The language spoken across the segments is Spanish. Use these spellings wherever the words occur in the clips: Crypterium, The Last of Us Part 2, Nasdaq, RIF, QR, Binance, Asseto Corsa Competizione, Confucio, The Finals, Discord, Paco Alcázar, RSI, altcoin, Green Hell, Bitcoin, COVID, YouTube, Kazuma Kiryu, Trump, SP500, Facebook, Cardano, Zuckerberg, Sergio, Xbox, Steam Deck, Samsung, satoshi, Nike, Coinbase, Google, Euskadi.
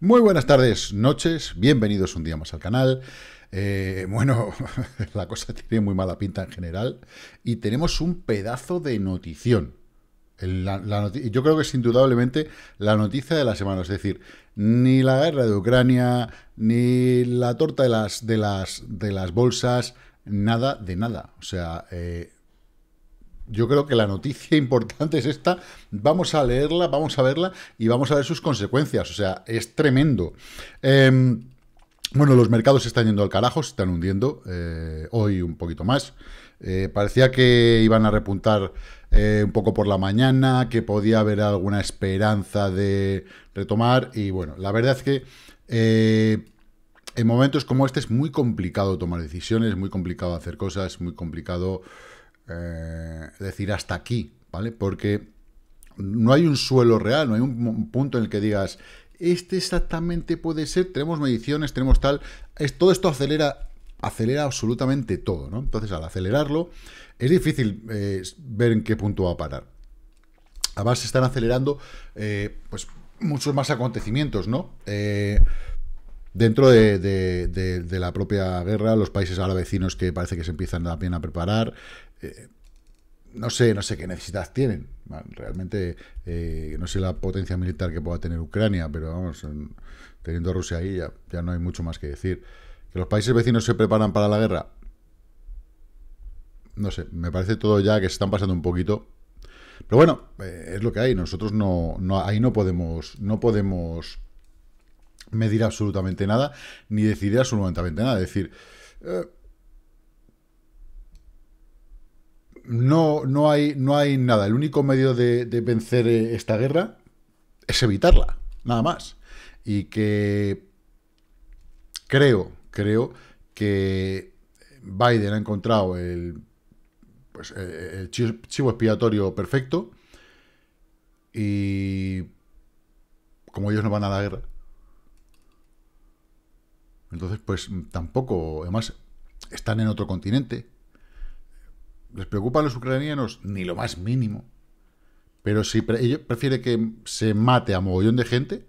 Muy buenas tardes, noches, bienvenidos un día más al canal. Bueno, la cosa tiene muy mala pinta en general y tenemos un pedazo de notición. Yo creo que es indudablemente la noticia de la semana, es decir, ni la guerra de Ucrania, ni la torta de las bolsas, nada de nada. O sea, yo creo que la noticia importante es esta. Vamos a leerla, vamos a verla y vamos a ver sus consecuencias. O sea, es tremendo. Bueno, los mercados se están yendo al carajo, se están hundiendo. Hoy un poquito más. Parecía que iban a repuntar un poco por la mañana, que podía haber alguna esperanza de retomar. Y bueno, la verdad es que en momentos como este es muy complicado tomar decisiones, muy complicado hacer cosas, muy complicado decir hasta aquí, ¿vale? Porque no hay un suelo real, no hay un punto en el que digas... Este exactamente puede ser, tenemos mediciones, tenemos tal... todo esto acelera absolutamente todo, ¿no? Entonces, al acelerarlo, es difícil ver en qué punto va a parar. Además, se están acelerando pues muchos más acontecimientos, ¿no? Dentro de la propia guerra, los países árabes que parece que se empiezan también a preparar... No sé qué necesidades tienen. Realmente, no sé la potencia militar que pueda tener Ucrania, pero vamos, teniendo a Rusia ahí ya no hay mucho más que decir. ¿Que los países vecinos se preparan para la guerra? No sé, me parece todo ya que se están pasando un poquito. Pero bueno, es lo que hay. Nosotros ahí no podemos medir absolutamente nada, ni decidir absolutamente nada. Es decir... No hay nada. El único medio de vencer esta guerra es evitarla, nada más. Y que creo que Biden ha encontrado el chivo expiatorio perfecto y como ellos no van a la guerra, entonces pues tampoco, además están en otro continente. ¿Les preocupa a los ucranianos? Ni lo más mínimo. Pero si ellos prefieren que se mate a mogollón de gente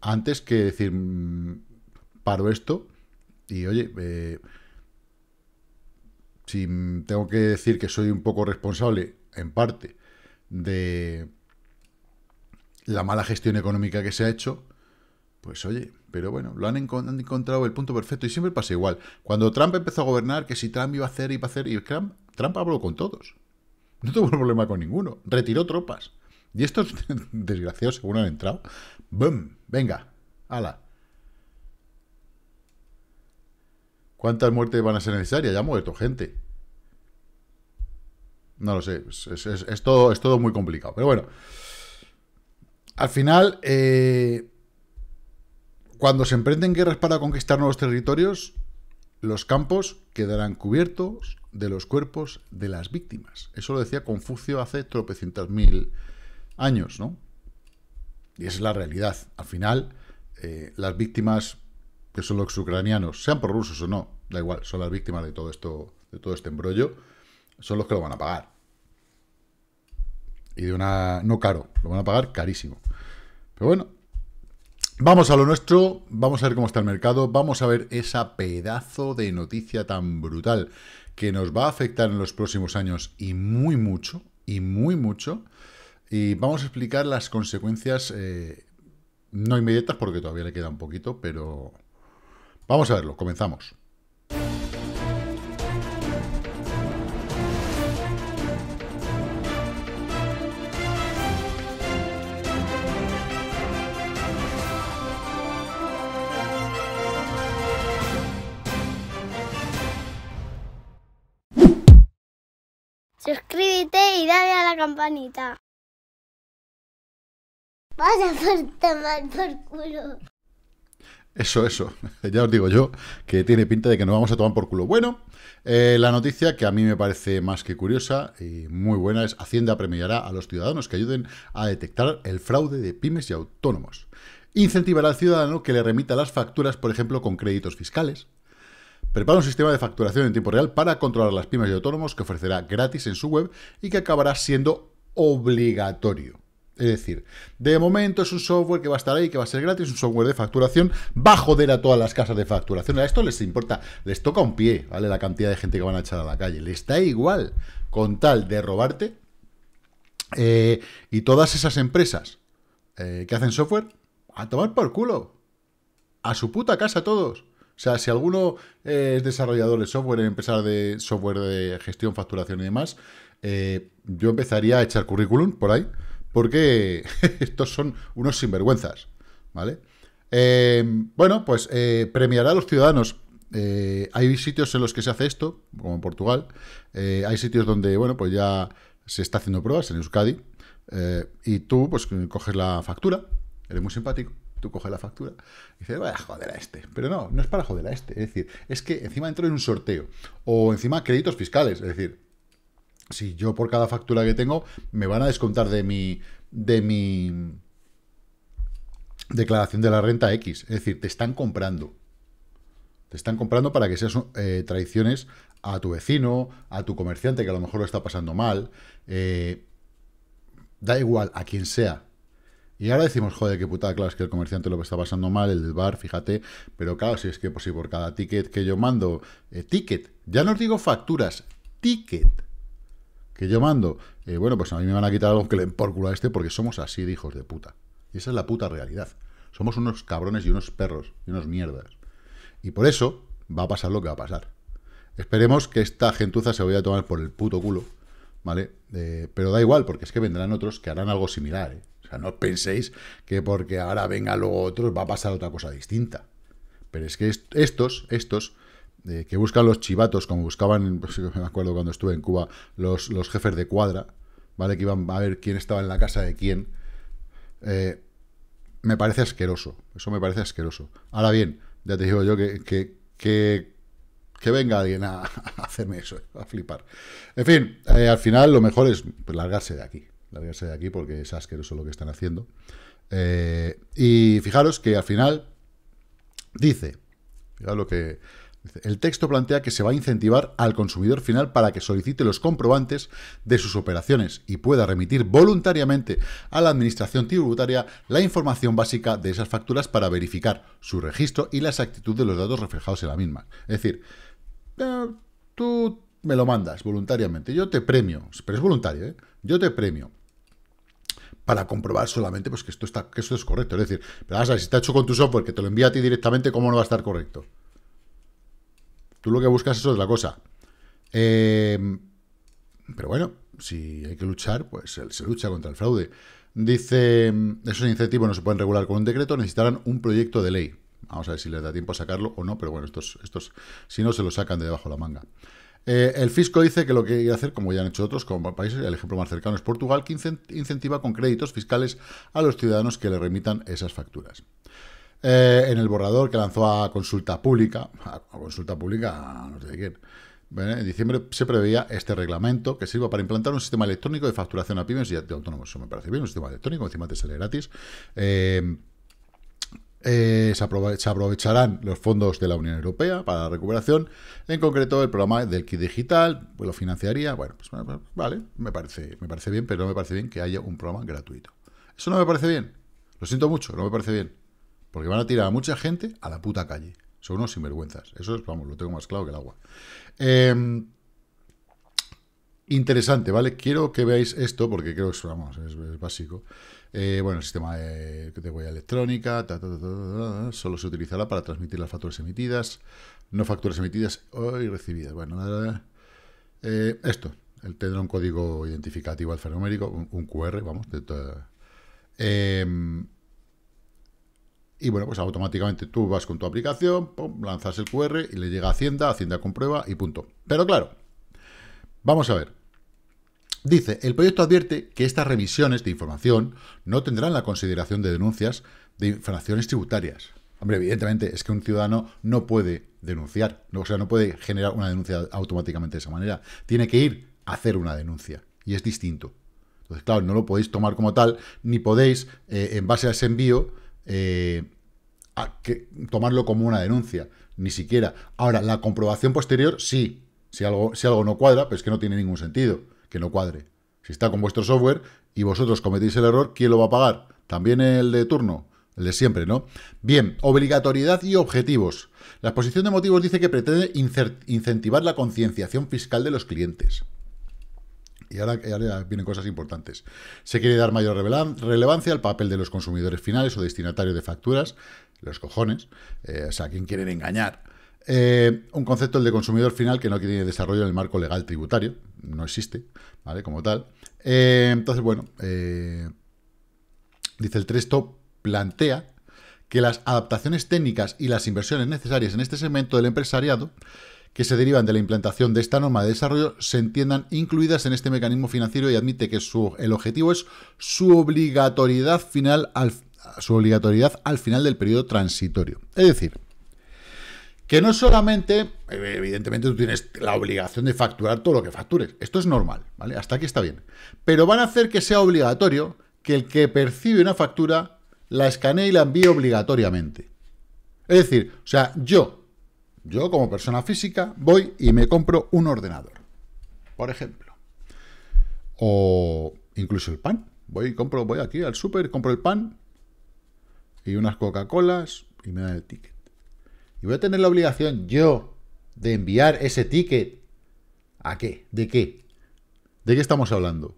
antes que decir, paro esto y, oye, si tengo que decir que soy un poco responsable, en parte, de la mala gestión económica que se ha hecho, pues, oye... Pero bueno, han encontrado el punto perfecto y siempre pasa igual. Cuando Trump empezó a gobernar, que si Trump iba a hacer... Y Trump habló con todos. No tuvo problema con ninguno. Retiró tropas. Y estos desgraciados, según han entrado... ¡Bum! ¡Venga! ¡Hala! ¿Cuántas muertes van a ser necesarias? Ya ha muerto gente. No lo sé. Es todo muy complicado. Pero bueno. Al final... Cuando se emprenden guerras para conquistar nuevos territorios, los campos quedarán cubiertos de los cuerpos de las víctimas. Eso lo decía Confucio hace tropecientas mil años, ¿no? Y esa es la realidad. Al final, las víctimas, que son los ucranianos, sean prorrusos o no, da igual, son las víctimas de todo esto, de todo este embrollo, son los que lo van a pagar. Y de una... no caro, lo van a pagar carísimo. Pero bueno... Vamos a lo nuestro, vamos a ver cómo está el mercado, vamos a ver esa pedazo de noticia tan brutal que nos va a afectar en los próximos años y muy mucho, y vamos a explicar las consecuencias, no inmediatas porque todavía le queda un poquito, pero vamos a verlo, comenzamos. Suscríbete y dale a la campanita. Vas a tomar por culo. Eso. Ya os digo yo que tiene pinta de que nos vamos a tomar por culo. Bueno, la noticia que a mí me parece más que curiosa y muy buena es: Hacienda premiará a los ciudadanos que ayuden a detectar el fraude de pymes y autónomos. Incentivará al ciudadano que le remita las facturas, por ejemplo, con créditos fiscales. Prepara un sistema de facturación en tiempo real para controlar las pymes y autónomos que ofrecerá gratis en su web y que acabará siendo obligatorio. Es decir, de momento es un software que va a estar ahí, que va a ser gratis, un software de facturación, va a joder a todas las casas de facturación. A esto les importa, les toca un pie, ¿vale? La cantidad de gente que van a echar a la calle. Les da igual, con tal de robarte. Y todas esas empresas que hacen software, a tomar por culo. A su puta casa todos. O sea, si alguno es desarrollador de software, empresario de software de gestión, facturación y demás, yo empezaría a echar currículum por ahí. Porque estos son unos sinvergüenzas, ¿vale? Bueno, pues premiará a los ciudadanos. Hay sitios en los que se hace esto, como en Portugal. Hay sitios donde, bueno, pues ya se está haciendo pruebas, en Euskadi. Y tú, pues, coges la factura. Eres muy simpático. Tú coges la factura y dices, voy a joder a este. Pero no, no es para joder a este. Es decir, es que encima entro en un sorteo. O encima créditos fiscales, es decir... Si yo por cada factura que tengo me van a descontar de mi declaración de la renta X. Es decir, te están comprando. Te están comprando para que seas traiciones a tu vecino, a tu comerciante que a lo mejor lo está pasando mal. Da igual a quien sea. Y ahora decimos, joder, qué putada, claro, es que el comerciante lo está pasando mal, el del bar, fíjate. Pero claro, si es que pues, si por cada ticket que yo mando, ticket, ya no os digo facturas, ticket. Que yo mando, bueno, pues a mí me van a quitar algo que le den por culo a este porque somos así de hijos de puta. Y esa es la puta realidad. Somos unos cabrones y unos perros y unos mierdas. Y por eso va a pasar lo que va a pasar. Esperemos que esta gentuza se vaya a tomar por el puto culo, ¿vale? Pero da igual, porque es que vendrán otros que harán algo similar, ¿eh? O sea, no penséis que porque ahora venga luego otros va a pasar otra cosa distinta. Pero es que estos... que buscan los chivatos, como buscaban, pues, me acuerdo cuando estuve en Cuba, los jefes de cuadra, ¿vale? Que iban a ver quién estaba en la casa de quién. Me parece asqueroso. Eso me parece asqueroso. Ahora bien, ya te digo yo que venga alguien a hacerme eso, a flipar. En fin, al final lo mejor es pues, largarse de aquí. Largarse de aquí porque es asqueroso lo que están haciendo. Y fijaros que al final dice, fijaros lo que... El texto plantea que se va a incentivar al consumidor final para que solicite los comprobantes de sus operaciones y pueda remitir voluntariamente a la administración tributaria la información básica de esas facturas para verificar su registro y la exactitud de los datos reflejados en la misma. Es decir, tú me lo mandas voluntariamente, yo te premio, pero es voluntario, ¿eh? Yo te premio para comprobar solamente pues, que esto es correcto. Es decir, pero vas a ver, si está hecho con tu software que te lo envía a ti directamente, ¿cómo no va a estar correcto? Tú lo que buscas es otra cosa. Pero bueno, si hay que luchar, pues se lucha contra el fraude. Dice, esos incentivos no se pueden regular con un decreto, necesitarán un proyecto de ley. Vamos a ver si les da tiempo a sacarlo o no, pero bueno, estos si no, se lo sacan de debajo de la manga. El fisco dice que lo que hay que hacer, como ya han hecho otros como países, el ejemplo más cercano es Portugal, que incentiva con créditos fiscales a los ciudadanos que le remitan esas facturas. En el borrador que lanzó a consulta pública, no sé quién, en diciembre se preveía este reglamento que sirva para implantar un sistema electrónico de facturación a pymes y de autónomos. Eso me parece bien, un sistema electrónico, encima te sale gratis. Se aprovecharán los fondos de la Unión Europea para la recuperación, en concreto el programa del kit digital, pues lo financiaría, bueno, pues vale, me parece bien, pero no me parece bien que haya un programa gratuito. Eso no me parece bien, lo siento mucho, no me parece bien. Porque van a tirar a mucha gente a la puta calle. Son unos sinvergüenzas. Eso es, vamos, lo tengo más claro que el agua. Interesante, ¿vale? Quiero que veáis esto, porque creo que es básico. Bueno, el sistema de huella electrónica, solo se utilizará para transmitir las facturas emitidas, no facturas emitidas y recibidas. Bueno, esto, tendrá un código identificativo alfanumérico, un QR, vamos, de toda... Y bueno, pues automáticamente tú vas con tu aplicación, pum, lanzas el QR y le llega a Hacienda, comprueba y punto. Pero claro, vamos a ver. Dice, el proyecto advierte que estas remisiones de información no tendrán la consideración de denuncias de infracciones tributarias. Hombre, evidentemente, es que un ciudadano no puede denunciar, o sea, no puede generar una denuncia automáticamente de esa manera. Tiene que ir a hacer una denuncia y es distinto. Entonces, claro, no lo podéis tomar como tal, ni podéis, en base a ese envío... tomarlo como una denuncia, ni siquiera. Ahora, la comprobación posterior, sí. Si algo no cuadra, pues que no tiene ningún sentido que no cuadre. Si está con vuestro software y vosotros cometéis el error, ¿quién lo va a pagar? También el de turno, el de siempre, ¿no? Bien, obligatoriedad y objetivos. La exposición de motivos dice que pretende incentivar la concienciación fiscal de los clientes. Y ahora vienen cosas importantes. Se quiere dar mayor relevancia al papel de los consumidores finales o destinatarios de facturas. Los cojones. O sea, ¿a quién quieren engañar? Un concepto, el de consumidor final, que no tiene desarrollo en el marco legal tributario. No existe, ¿vale? Como tal. Entonces, bueno, dice el texto, plantea que las adaptaciones técnicas y las inversiones necesarias en este segmento del empresariado que se derivan de la implantación de esta norma de desarrollo se entiendan incluidas en este mecanismo financiero, y admite que el objetivo es su obligatoriedad al final del periodo transitorio. Es decir, que no solamente, evidentemente tú tienes la obligación de facturar todo lo que factures, esto es normal, ¿vale? Hasta aquí está bien, pero van a hacer que sea obligatorio que el que percibe una factura la escanee y la envíe obligatoriamente. Es decir, o sea, yo como persona física voy y me compro un ordenador, por ejemplo, o incluso el pan. Voy aquí al súper, compro el pan y unas Coca-Colas y me dan el ticket. Y voy a tener la obligación yo de enviar ese ticket. ¿A qué? ¿De qué? ¿De qué estamos hablando?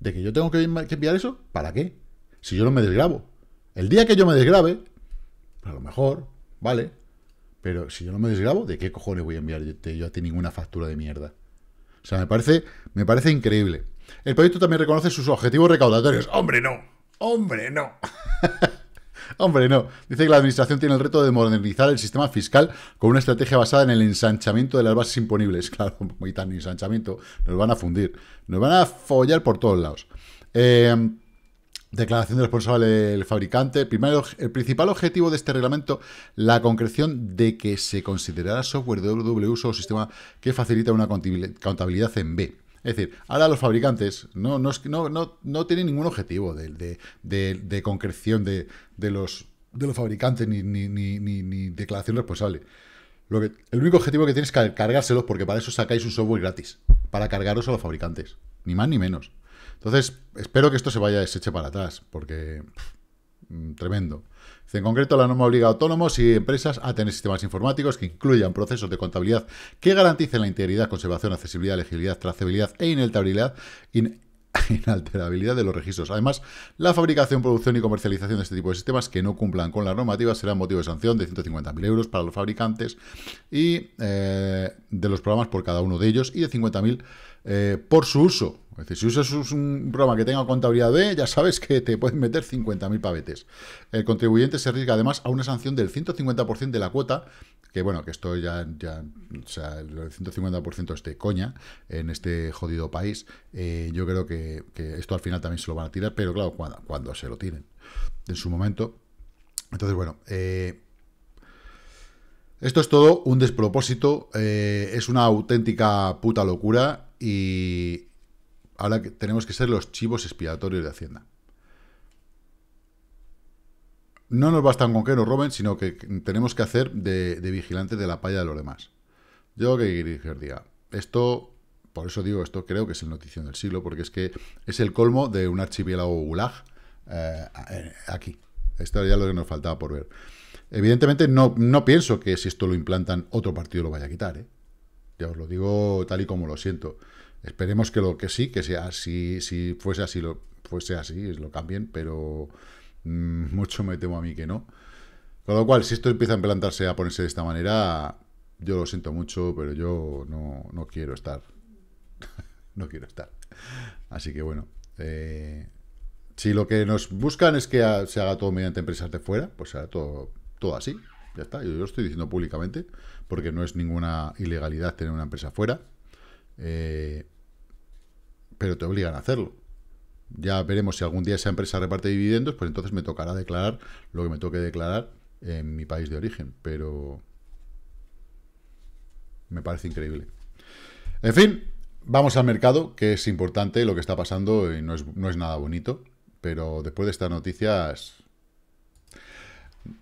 ¿De que yo tengo que enviar eso? ¿Para qué? Si yo no me desgrabo. El día que yo me desgrabe, a lo mejor, vale. Pero si yo no me desgrabo, ¿de qué cojones voy a enviar yo a ti ninguna factura de mierda? O sea, me parece increíble. El proyecto también reconoce sus objetivos recaudatorios. ¡Hombre, no! ¡Hombre, no! Hombre, no. Dice que la administración tiene el reto de modernizar el sistema fiscal con una estrategia basada en el ensanchamiento de las bases imponibles. Claro, muy tan ensanchamiento. Nos van a fundir. Nos van a follar por todos lados. Declaración de responsable del fabricante. El principal objetivo de este reglamento, la concreción de que se considerará software de doble uso o sistema que facilita una contabilidad en B. Es decir, ahora los fabricantes no tienen ningún objetivo de concreción de los fabricantes ni declaración responsable. El único objetivo que tienes es cargárselos, porque para eso sacáis un software gratis, para cargaros a los fabricantes, ni más ni menos. Entonces, espero que esto se eche para atrás, porque tremendo. En concreto, la norma obliga a autónomos y empresas a tener sistemas informáticos que incluyan procesos de contabilidad que garanticen la integridad, conservación, accesibilidad, legibilidad, trazabilidad e inalterabilidad de los registros. Además, la fabricación, producción y comercialización de este tipo de sistemas que no cumplan con la normativa serán motivo de sanción de 150.000 euros para los fabricantes y de los programas por cada uno de ellos, y de 50.000 por su uso. Es decir, si usas un programa que tenga contabilidad B, ya sabes que te pueden meter 50.000 pavetes. El contribuyente se arriesga además a una sanción del 150% de la cuota, que bueno, que esto ya o sea, el 150% es de coña en este jodido país. Yo creo que esto al final también se lo van a tirar, pero claro, cuando se lo tiren en su momento. Entonces, bueno, esto es todo un despropósito, es una auténtica puta locura. Y ahora que tenemos que ser los chivos expiatorios de Hacienda. No nos bastan con que nos roben, sino que tenemos que hacer de vigilantes de la palla de los demás. Yo que os diga, esto, por eso digo, esto creo que es el notición del siglo, porque es que es el colmo de un archipiélago gulag aquí. Esto ya es lo que nos faltaba por ver. Evidentemente no pienso que si esto lo implantan, otro partido lo vaya a quitar, ¿eh? Ya os lo digo tal y como lo siento. Esperemos que sea así, si fuese así, lo cambien, pero mucho me temo a mí que no. Con lo cual, si esto empieza a implantarse, a ponerse de esta manera, yo lo siento mucho, pero yo no quiero estar. No quiero estar. Así que bueno, si lo que nos buscan es que se haga todo mediante empresas de fuera, pues se hará todo así. Ya está, yo lo estoy diciendo públicamente, porque no es ninguna ilegalidad tener una empresa fuera. Pero te obligan a hacerlo. Ya veremos si algún día esa empresa reparte dividendos, pues entonces me tocará declarar lo que me toque declarar en mi país de origen, pero me parece increíble. En fin, vamos al mercado, que es importante lo que está pasando y no es nada bonito, pero después de estas noticias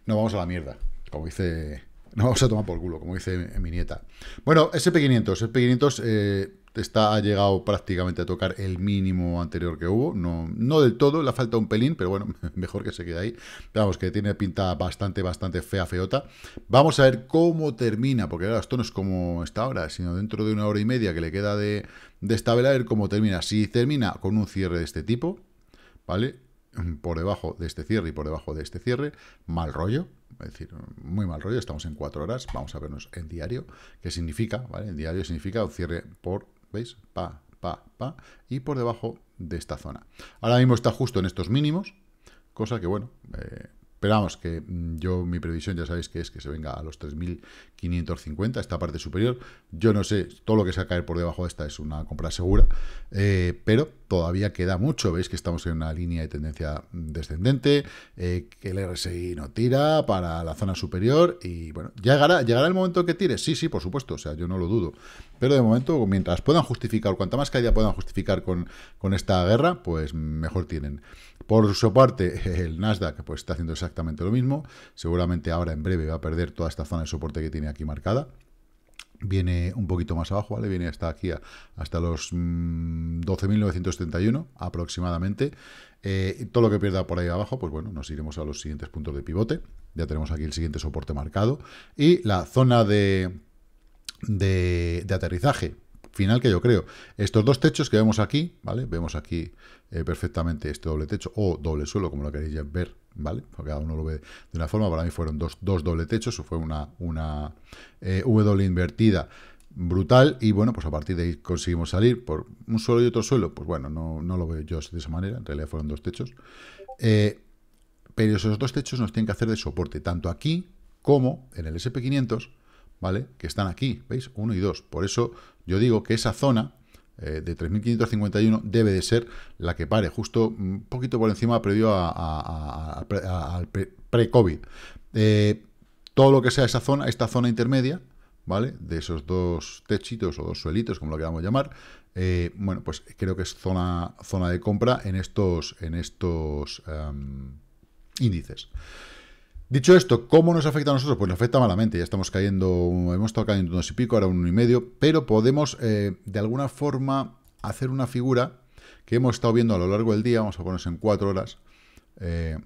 no vamos a la mierda, como dice... No vamos a tomar por culo, como dice mi nieta. Bueno, SP500. SP500 Está, ha llegado prácticamente a tocar el mínimo anterior que hubo. No del todo, le falta un pelín, pero bueno, mejor que se quede ahí. Vamos, que tiene pinta bastante feota. Vamos a ver cómo termina, porque ahora esto no es como está ahora, sino dentro de una hora y media que le queda de esta vela, a ver cómo termina. Si termina con un cierre de este tipo, ¿vale? Por debajo de este cierre y por debajo de este cierre, mal rollo. Es decir, muy mal rollo, estamos en 4 horas, vamos a vernos en diario, ¿qué significa? ¿Vale? En diario significa un cierre por, ¿veis? Pa, y por debajo de esta zona. Ahora mismo está justo en estos mínimos, cosa que, bueno, esperamos que yo, mi previsión, ya sabéis que es que se venga a los 3.550, esta parte superior. Yo no sé, todo lo que se va a caer por debajo de esta es una compra segura, pero todavía queda mucho. Veis que estamos en una línea de tendencia descendente, que el RSI no tira para la zona superior y, bueno, ¿llegará el momento que tire? Sí, por supuesto, o sea, yo no lo dudo. Pero de momento, mientras puedan justificar, cuanta más caída puedan justificar con esta guerra, pues mejor tienen. Por su parte, el Nasdaq pues está haciendo exactamente lo mismo. Seguramente ahora en breve va a perder toda esta zona de soporte que tiene aquí marcada. Viene un poquito más abajo, ¿vale? Viene hasta aquí, hasta los 12.971 aproximadamente. Todo lo que pierda por ahí abajo, pues bueno, nos iremos a los siguientes puntos de pivote. Ya tenemos aquí el siguiente soporte marcado. Y la zona de aterrizaje final, que yo creo, estos dos techos que vemos aquí, ¿vale? Vemos aquí perfectamente este doble techo o doble suelo, como lo queréis ver, ¿vale? Porque cada uno lo ve de una forma. Para mí fueron dos doble techos, fue una W invertida brutal, y bueno, pues a partir de ahí conseguimos salir por un suelo y otro suelo. Pues bueno, no lo veo yo de esa manera, en realidad fueron dos techos. Pero esos dos techos nos tienen que hacer de soporte, tanto aquí como en el SP500, ¿vale? Que están aquí, ¿veis? 1 y 2. Por eso yo digo que esa zona de 3.551 debe de ser la que pare, justo un poquito por encima previo al pre-COVID. Todo lo que sea esa zona, esta zona intermedia, ¿vale? De esos dos techitos o dos suelitos, como lo queramos llamar, bueno, pues creo que es zona de compra en estos índices. Dicho esto, ¿cómo nos afecta a nosotros? Pues nos afecta malamente, ya estamos cayendo, hemos estado cayendo unos y pico, ahora 1,5, pero podemos, de alguna forma, hacer una figura que hemos estado viendo a lo largo del día. Vamos a ponernos en 4 horas, que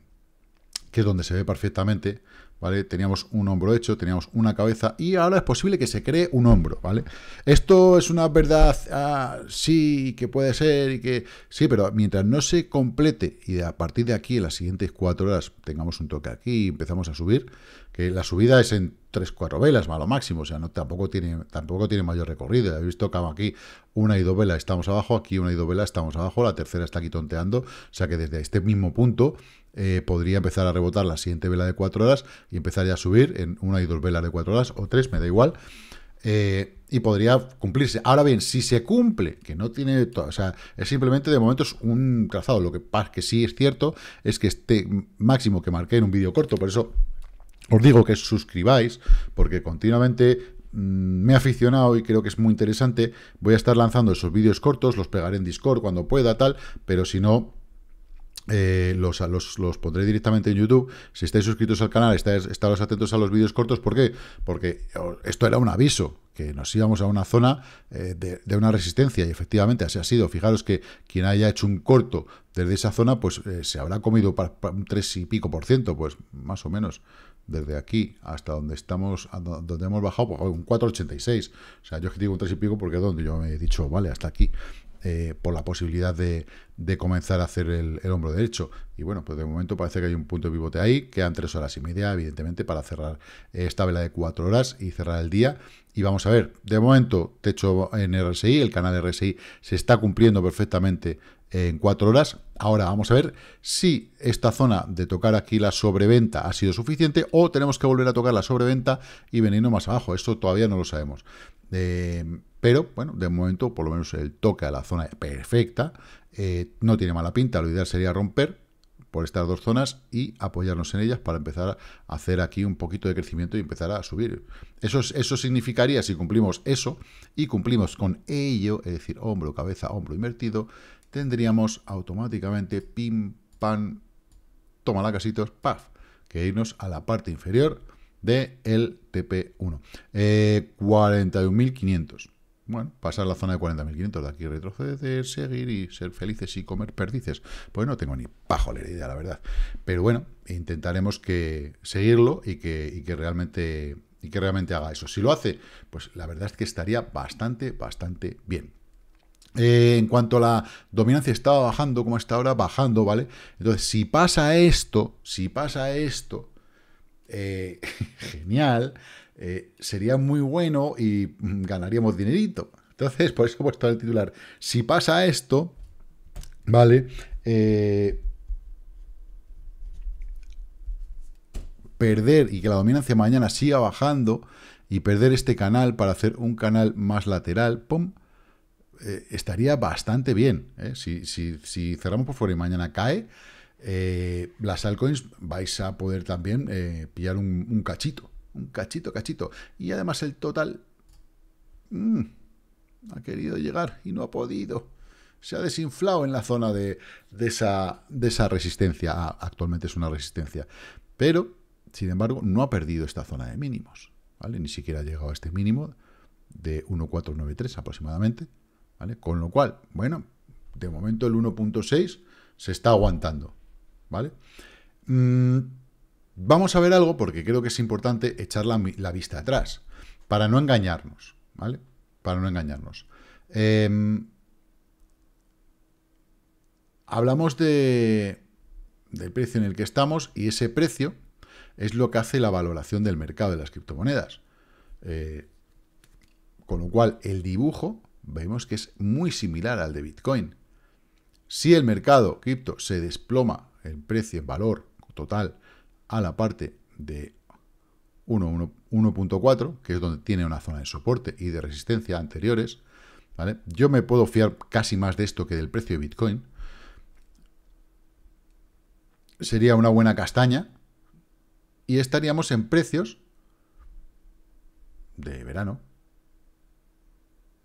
es donde se ve perfectamente, ¿vale? Teníamos un hombro hecho, teníamos una cabeza, y ahora es posible que se cree un hombro, ¿vale? Esto es una verdad, sí, que puede ser, y que sí, pero mientras no se complete, y a partir de aquí, en las siguientes 4 horas, tengamos un toque aquí y empezamos a subir, que la subida es en 3-4 velas, malo máximo, o sea, no, tampoco tiene mayor recorrido. He visto que aquí una y dos velas estamos abajo, aquí una y dos velas estamos abajo, la tercera está aquí tonteando, o sea que desde este mismo punto podría empezar a rebotar la siguiente vela de 4 horas y empezar ya a subir en una y dos velas de 4 horas, o 3, me da igual, y podría cumplirse. Ahora bien, si se cumple, que no tiene todo, o sea, es simplemente de momento es un trazado. Lo que pasa que sí es cierto es que este máximo que marqué en un vídeo corto, por eso os digo que suscribáis, porque continuamente me he aficionado y creo que es muy interesante. Voy a estar lanzando esos vídeos cortos, los pegaré en Discord cuando pueda, tal, pero si no, los pondré directamente en YouTube. Si estáis suscritos al canal, estáis atentos a los vídeos cortos. ¿Por qué? Porque esto era un aviso, que nos íbamos a una zona de una resistencia, y efectivamente así ha sido. Fijaros que quien haya hecho un corto desde esa zona, pues se habrá comido un 3 y pico %, pues más o menos, desde aquí hasta donde estamos, donde hemos bajado, pues un 4,86. O sea, yo es que digo un 3 y pico porque es donde yo me he dicho, vale, hasta aquí, por la posibilidad de comenzar a hacer el hombro derecho. Y bueno, pues de momento parece que hay un punto de pivote ahí. Quedan 3 horas y media, evidentemente, para cerrar esta vela de 4 horas y cerrar el día. Y vamos a ver, de momento, techo en RSI, el canal RSI se está cumpliendo perfectamente en 4 horas. Ahora vamos a ver si esta zona de tocar aquí la sobreventa ha sido suficiente, o tenemos que volver a tocar la sobreventa y venirnos más abajo. Eso todavía no lo sabemos. Pero, bueno, de momento, por lo menos el toque a la zona perfecta no tiene mala pinta. Lo ideal sería romper por estas dos zonas y apoyarnos en ellas para empezar a hacer aquí un poquito de crecimiento y empezar a subir. Eso significaría, si cumplimos eso y cumplimos con ello, es decir, hombro, cabeza, hombro invertido, tendríamos automáticamente, pim, pam, toma la casitos, paf, que irnos a la parte inferior del TP1. 41.500. Bueno, pasar la zona de 40.500, de aquí retroceder, seguir y ser felices y comer perdices. Pues no tengo ni pajolera idea, la verdad. Pero bueno, intentaremos que seguirlo y que realmente haga eso. Si lo hace, pues la verdad es que estaría bastante, bastante bien. En cuanto a la dominancia, estaba bajando como está ahora, bajando, ¿vale? Entonces, si pasa esto, genial, sería muy bueno y ganaríamos dinerito. Entonces, por eso he puesto el titular. Si pasa esto, ¿vale? Perder y que la dominancia mañana siga bajando y perder este canal para hacer un canal más lateral, ¡pum! Estaría bastante bien, ¿eh? Si cerramos por fuera y mañana cae, las altcoins vais a poder también pillar un cachito, cachito. Y además el total ha querido llegar y no ha podido. Se ha desinflado en la zona de esa resistencia. Actualmente es una resistencia. Pero, sin embargo, no ha perdido esta zona de mínimos, ¿vale? Ni siquiera ha llegado a este mínimo de 1.493 aproximadamente. ¿Vale? Con lo cual, bueno, de momento el 1.6 se está aguantando, ¿vale? Vamos a ver algo, porque creo que es importante echar la vista atrás, para no engañarnos, ¿vale? Para no engañarnos. Hablamos del precio en el que estamos, y ese precio es lo que hace la valoración del mercado de las criptomonedas. Con lo cual, el dibujo vemos que es muy similar al de Bitcoin. Si el mercado cripto se desploma el precio en valor total a la parte de 1.4, que es donde tiene una zona de soporte y de resistencia anteriores, ¿vale? Yo me puedo fiar casi más de esto que del precio de Bitcoin. Sería una buena castaña y estaríamos en precios de verano.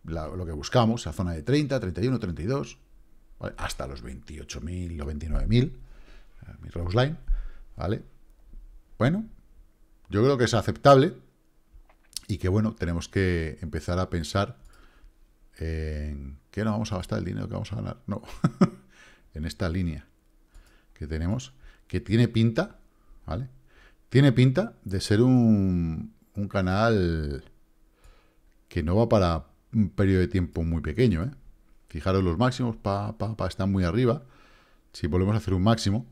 Lo que buscamos, la zona de 30, 31, 32, ¿vale? Hasta los 28.000 o 29.000, mi Rose Line, ¿vale? Bueno, yo creo que es aceptable y que, bueno, tenemos que empezar a pensar en que no vamos a gastar el dinero que vamos a ganar, no, en esta línea que tenemos, que tiene pinta, ¿vale? Tiene pinta de ser un canal que no va para un periodo de tiempo muy pequeño, ¿eh? Fijaros, los máximos están muy arriba. Si volvemos a hacer un máximo,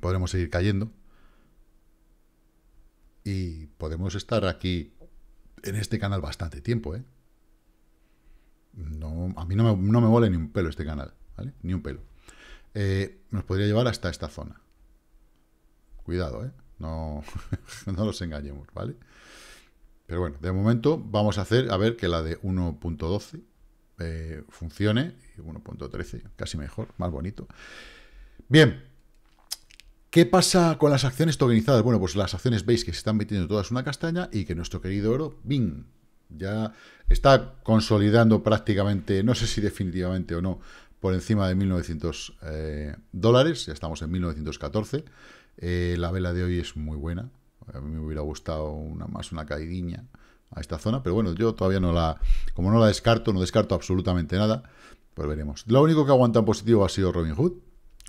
podremos seguir cayendo. Y podemos estar aquí en este canal bastante tiempo, ¿eh? No, a mí no me mola ni un pelo este canal, ¿vale? Ni un pelo. Nos podría llevar hasta esta zona. Cuidado, ¿eh? No, no los engañemos, ¿vale? Pero bueno, de momento vamos a hacer, a ver, que la de 1.12 funcione, 1.13, casi mejor, más bonito. Bien, ¿qué pasa con las acciones tokenizadas? Bueno, pues las acciones veis que se están metiendo todas una castaña y que nuestro querido oro, ¡bing!, ya está consolidando prácticamente, no sé si definitivamente o no, por encima de 1.900 dólares, ya estamos en 1.914, la vela de hoy es muy buena. A mí me hubiera gustado una caídiña a esta zona, pero bueno, yo todavía como no la descarto, no descarto absolutamente nada, pues veremos. Lo único que aguanta en positivo ha sido Robinhood,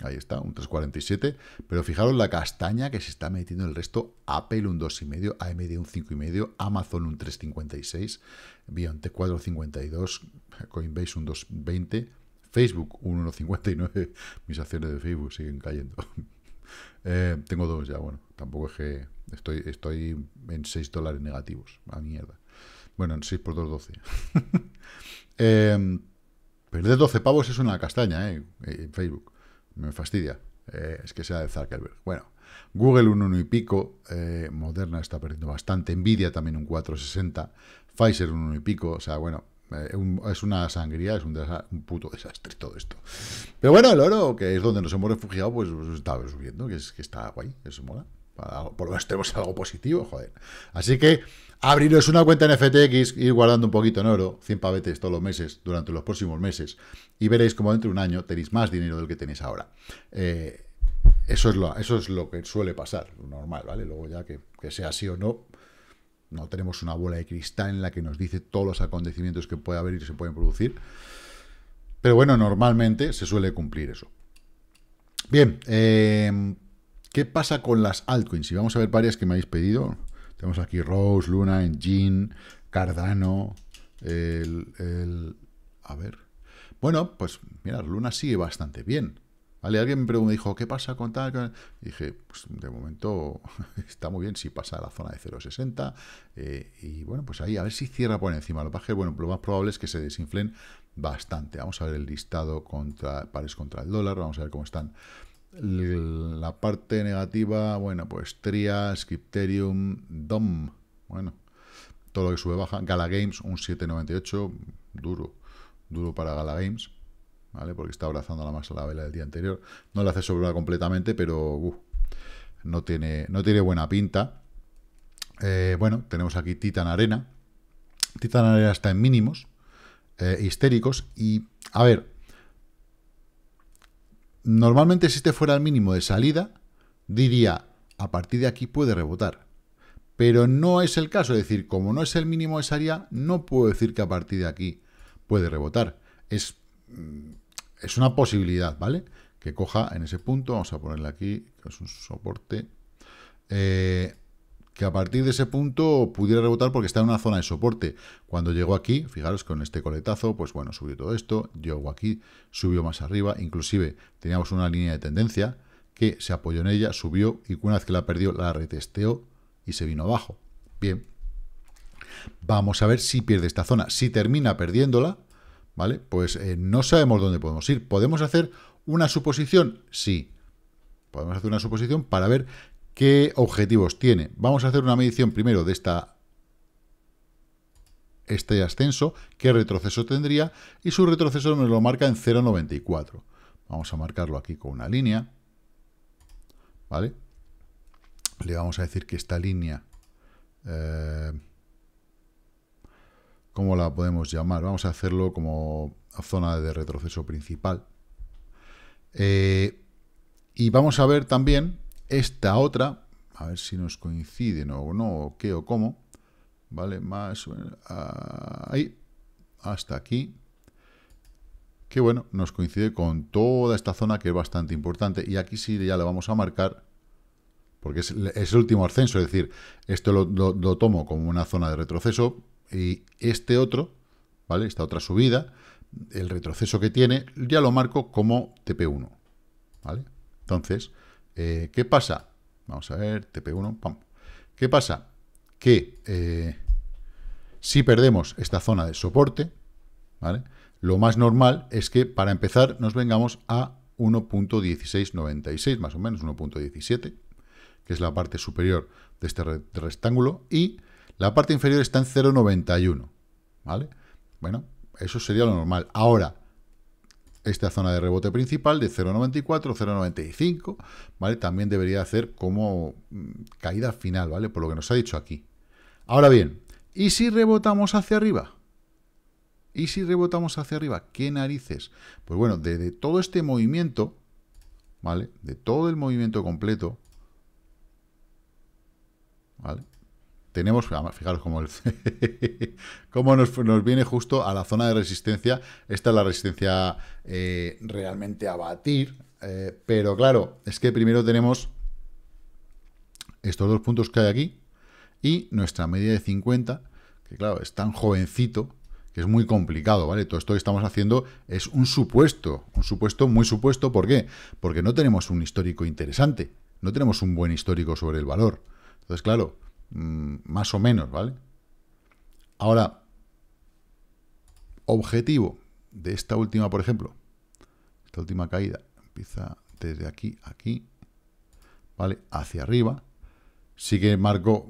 ahí está, un 3.47, pero fijaros la castaña que se está metiendo el resto: Apple un 2.5, AMD un 5.5, Amazon un 3.56, BioNTech 4.52, Coinbase un 2.20, Facebook un 1.59, mis acciones de Facebook siguen cayendo. Tengo dos ya, bueno, tampoco es que estoy en 6 dólares negativos, a mierda. Bueno, en 6 por 2, 12. Perder 12 pavos es una castaña, en Facebook. Me fastidia. Es que sea de Zuckerberg. Bueno, Google un 1 y pico, Moderna está perdiendo bastante, Nvidia también un 4.60, Pfizer un 1 y pico, o sea, bueno, es una sangría, es un puto desastre todo esto. Pero bueno, el oro, que es donde nos hemos refugiado, pues está subiendo, que está guay, eso mola. Por lo menos tenemos algo positivo, joder. Así que abriros una cuenta en FTX, ir guardando un poquito en oro, 100 pavetes todos los meses, durante los próximos meses, y veréis como dentro de un año tenéis más dinero del que tenéis ahora. Eso es lo que suele pasar, normal, ¿vale? Luego ya que sea así o no, No tenemos una bola de cristal en la que nos dice todos los acontecimientos que puede haber y se pueden producir. Pero bueno, normalmente se suele cumplir eso. Bien, ¿qué pasa con las altcoins? Y vamos a ver varias que me habéis pedido. Tenemos aquí Rose, Luna, Engine, Cardano, a ver. Bueno, pues mirad, Luna sigue bastante bien. ¿Vale? Alguien me preguntó, dijo, ¿qué pasa con tal? Y dije, pues de momento está muy bien si pasa a la zona de 0,60. Y bueno, pues ahí a ver si cierra por encima. Lo que, bueno, lo más probable es que se desinflen bastante. Vamos a ver el listado contra pares contra el dólar. Vamos a ver cómo están. La parte negativa, bueno, pues Trias, Crypterium, DOM. Bueno, todo lo que sube baja. Gala Games, un 7,98. Duro, duro para Gala Games. ¿Vale? Porque está abrazando la masa a la vela del día anterior. No la hace sobrar completamente, pero no tiene buena pinta. Bueno, tenemos aquí Titan Arena. Titan Arena está en mínimos histéricos. Y, a ver, normalmente si este fuera el mínimo de salida, diría, a partir de aquí puede rebotar. Pero no es el caso. Es decir, como no es el mínimo de salida, no puedo decir que a partir de aquí puede rebotar. Es una posibilidad, ¿vale? Que coja en ese punto, vamos a ponerle aquí, que es un soporte, que a partir de ese punto pudiera rebotar porque está en una zona de soporte. Cuando llegó aquí, fijaros, con este coletazo, pues bueno, subió todo esto, llegó aquí, subió más arriba, inclusive teníamos una línea de tendencia que se apoyó en ella, subió y una vez que la perdió, la retesteó y se vino abajo. Bien, vamos a ver si pierde esta zona. Si termina perdiéndola, ¿vale? Pues no sabemos dónde podemos ir. ¿Podemos hacer una suposición? Sí. Podemos hacer una suposición para ver qué objetivos tiene. Vamos a hacer una medición primero de este ascenso, qué retroceso tendría, y su retroceso nos lo marca en 0,94. Vamos a marcarlo aquí con una línea, ¿vale? Le vamos a decir que esta línea... ¿cómo la podemos llamar? Vamos a hacerlo como zona de retroceso principal. Y vamos a ver también esta otra, a ver si nos coinciden o no, o qué o cómo. Vale, más ahí, hasta aquí. Que bueno, nos coincide con toda esta zona que es bastante importante. Y aquí sí ya la vamos a marcar, porque es el último ascenso. Es decir, esto lo tomo como una zona de retroceso. Y este otro, ¿vale? Esta otra subida, el retroceso que tiene, ya lo marco como TP1, ¿vale? Entonces, ¿qué pasa? Vamos a ver, TP1, pam. ¿Qué pasa? Que si perdemos esta zona de soporte, ¿vale? Lo más normal es que, para empezar, nos vengamos a 1.1696, más o menos, 1.17, que es la parte superior de este rectángulo, y... la parte inferior está en 0,91, ¿vale? Bueno, eso sería lo normal. Ahora, esta zona de rebote principal de 0,94, 0,95, ¿vale? También debería hacer como caída final, ¿vale? Por lo que nos ha dicho aquí. Ahora bien, ¿y si rebotamos hacia arriba? ¿Y si rebotamos hacia arriba? ¿Qué narices? Pues bueno, de todo este movimiento, ¿vale? De todo el movimiento completo, ¿vale? Tenemos, fijaros cómo, cómo nos viene justo a la zona de resistencia. Esta es la resistencia realmente a batir. Pero claro, es que primero tenemos estos dos puntos que hay aquí. Y nuestra media de 50, que claro, es tan jovencito que es muy complicado, ¿vale? Todo esto que estamos haciendo es un supuesto muy supuesto. ¿Por qué? Porque no tenemos un histórico interesante. No tenemos un buen histórico sobre el valor. Entonces, claro... más o menos, ¿vale? Ahora, objetivo de esta última, por ejemplo, esta última caída empieza desde aquí a aquí, ¿vale? Hacia arriba. Sí que marco,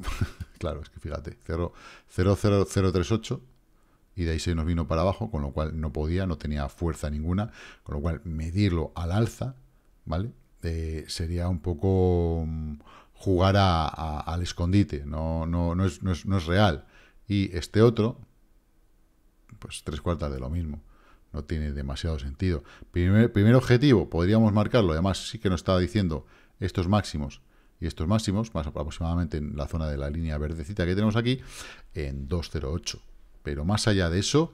claro, es que fíjate, 0,0038 y de ahí se nos vino para abajo, con lo cual no tenía fuerza ninguna, con lo cual medirlo al alza, ¿vale? Sería un poco... jugar al escondite, no es real. Y este otro, pues 3/4 de lo mismo, no tiene demasiado sentido. Primer objetivo, podríamos marcarlo, además sí que nos estaba diciendo estos máximos y estos máximos, más aproximadamente en la zona de la línea verdecita que tenemos aquí, en 2,08. Pero más allá de eso,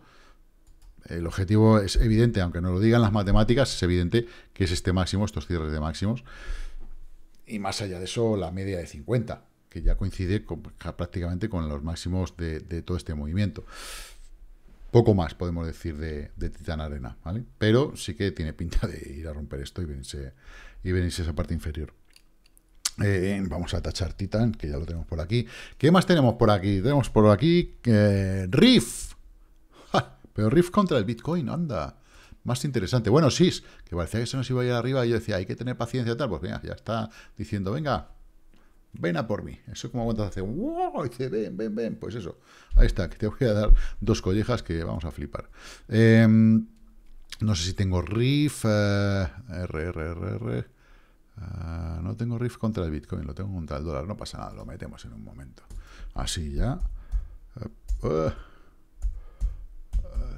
el objetivo es evidente, aunque no lo digan las matemáticas, es evidente que es este máximo, estos cierres de máximos. Y más allá de eso, la media de 50, que ya coincide prácticamente con los máximos de todo este movimiento. Poco más podemos decir de Titan Arena, ¿vale? Pero sí que tiene pinta de ir a romper esto y venirse esa parte inferior. Vamos a tachar Titan, que ya lo tenemos por aquí. ¿Qué más tenemos por aquí? Tenemos por aquí Riff. ¡Ja! Pero Riff contra el Bitcoin, anda. Más interesante. Bueno, SIS, que parecía que se nos iba a ir arriba y yo decía, hay que tener paciencia y tal. Pues mira, ya está diciendo, venga, ven a por mí. Eso es como cuando hace, wow, y dice, ven, ven, ven. Pues eso, ahí está, que te voy a dar dos collejas que vamos a flipar. No sé si tengo RIF, no tengo RIF contra el Bitcoin, lo tengo contra el dólar, no pasa nada, lo metemos en un momento. Así ya.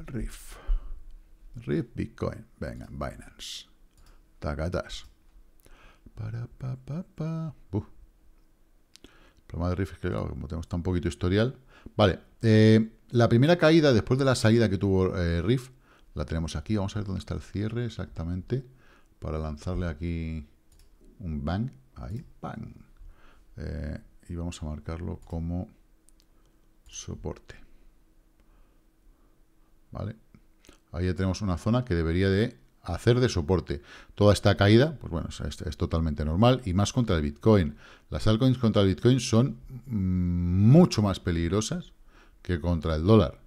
RIF Bitcoin, venga, Binance. Tacatas. Para, pa, pa, pa. El problema de RIF es que, claro, como tenemos tan poquito historial. Vale, la primera caída, después de la salida que tuvo RIF, la tenemos aquí. Vamos a ver dónde está el cierre exactamente, para lanzarle aquí un bang. Ahí, bang. Y vamos a marcarlo como soporte. Vale. Ahí ya tenemos una zona que debería de hacer de soporte. Toda esta caída, pues bueno, es totalmente normal, y más contra el Bitcoin. Las altcoins contra el Bitcoin son mucho más peligrosas que contra el dólar,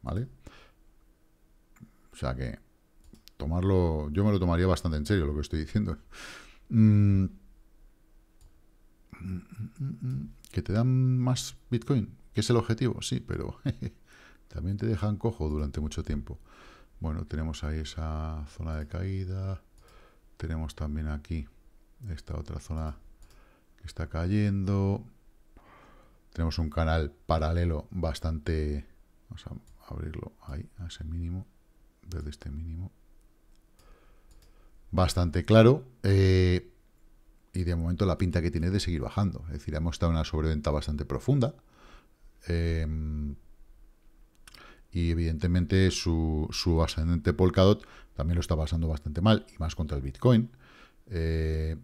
¿vale? O sea que tomarlo, yo me lo tomaría bastante en serio lo que estoy diciendo. ¿Que te dan más Bitcoin? ¿Que es el objetivo? Sí, pero también te dejan cojo durante mucho tiempo. Bueno, tenemos ahí esa zona de caída. Tenemos también aquí esta otra zona que está cayendo. Tenemos un canal paralelo bastante... Vamos a abrirlo ahí, a ese mínimo, desde este mínimo. Bastante claro. Y de momento la pinta que tiene es de seguir bajando. Es decir, hemos estado en una sobreventa bastante profunda. Y evidentemente su ascendente Polkadot también lo está pasando bastante mal, y más contra el Bitcoin. Tener